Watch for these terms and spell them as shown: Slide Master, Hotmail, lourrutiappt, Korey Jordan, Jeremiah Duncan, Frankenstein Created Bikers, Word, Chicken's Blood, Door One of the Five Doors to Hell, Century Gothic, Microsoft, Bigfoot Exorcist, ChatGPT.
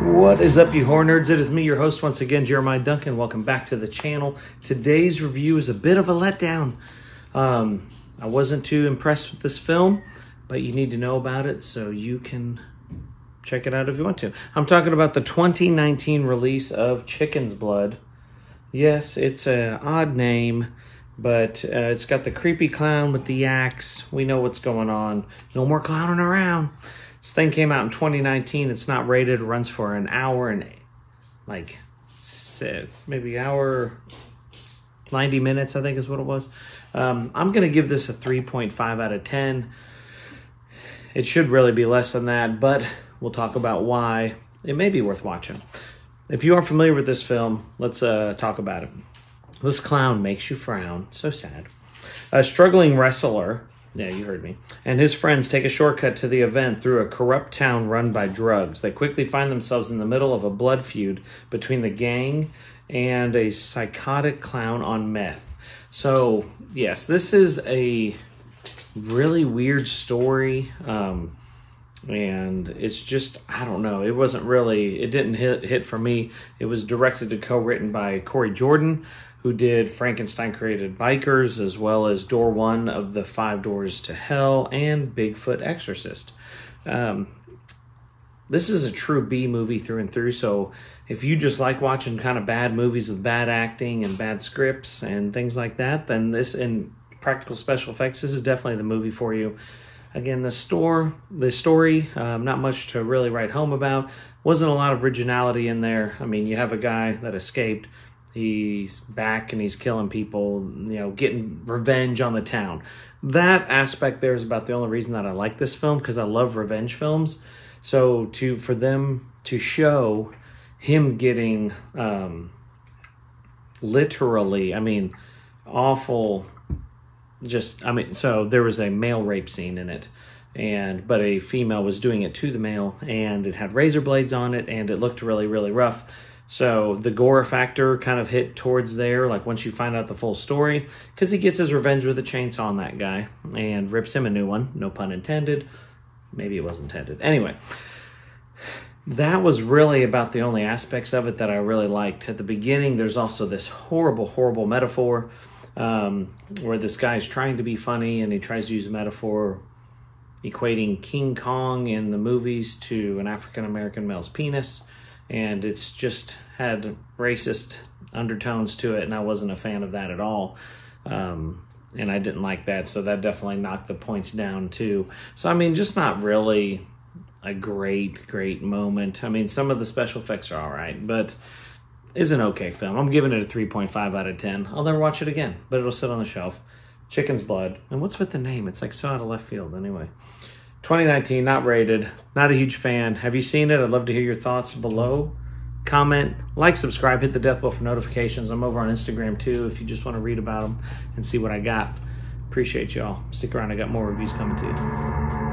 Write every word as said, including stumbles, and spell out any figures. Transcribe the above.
What is up, you horror nerds? It is me, your host, once again, Jeremiah Duncan. Welcome back to the channel. Today's review is a bit of a letdown. Um, I wasn't too impressed with this film, but you need to know about it so you can check it out if you want to. I'm talking about the twenty nineteen release of Chicken's Blood. Yes, it's an odd name, but uh, it's got the creepy clown with the axe. We know what's going on. No more clowning around. This thing came out in twenty nineteen. It's not rated. It runs for an hour and like maybe hour, ninety minutes, I think is what it was. Um, I'm going to give this a three point five out of ten. It should really be less than that, but we'll talk about why it may be worth watching. If you are familiar with this film, let's uh, talk about it. This clown makes you frown. So sad. A struggling wrestler... Yeah, you heard me. And his friends take a shortcut to the event through a corrupt town run by drugs. They quickly find themselves in the middle of a blood feud between the gang and a psychotic clown on meth. So, yes, this is a really weird story. Um, and it's just, I don't know, it wasn't really, it didn't hit, hit for me. It was directed and co-written by Korey Jordan, who did Frankenstein Created Bikers, as well as Door One of the Five Doors to Hell, and Bigfoot Exorcist. Um, this is a true B movie through and through, so if you just like watching kind of bad movies with bad acting and bad scripts and things like that, then this, and practical special effects, this is definitely the movie for you. Again, the store, the story, um, not much to really write home about. Wasn't a lot of originality in there. I mean, you have a guy that escaped. He's back and he's killing people, you know, getting revenge on the town. That aspect there is about the only reason that I like this film, because I love revenge films. So to for them to show him getting um, literally, I mean, awful, just, I mean, so there was a male rape scene in it. And but a female was doing it to the male, and it had razor blades on it, and it looked really, really rough. So the gore factor kind of hit towards there, like once you find out the full story, because he gets his revenge with a chainsaw on that guy and rips him a new one. No pun intended. Maybe it was intended. Anyway, that was really about the only aspects of it that I really liked. At the beginning, there's also this horrible, horrible metaphor um, where this guy's trying to be funny and he tries to use a metaphor equating King Kong in the movies to an African-American male's penis. And it's just had racist undertones to it, and I wasn't a fan of that at all. Um, and I didn't like that, so that definitely knocked the points down too. So, I mean, just not really a great, great moment. I mean, some of the special effects are all right, but it's an okay film. I'm giving it a three point five out of ten. I'll never watch it again, but it'll sit on the shelf. Chicken's Blood. And what's with the name? It's like so out of left field anyway. twenty nineteen, not rated, not a huge fan. Have you seen it? I'd love to hear your thoughts below. Comment, like, subscribe, hit the death bell for notifications. I'm over on Instagram too if you just want to read about them and see what I got. Appreciate y'all. Stick around, I got more reviews coming to you.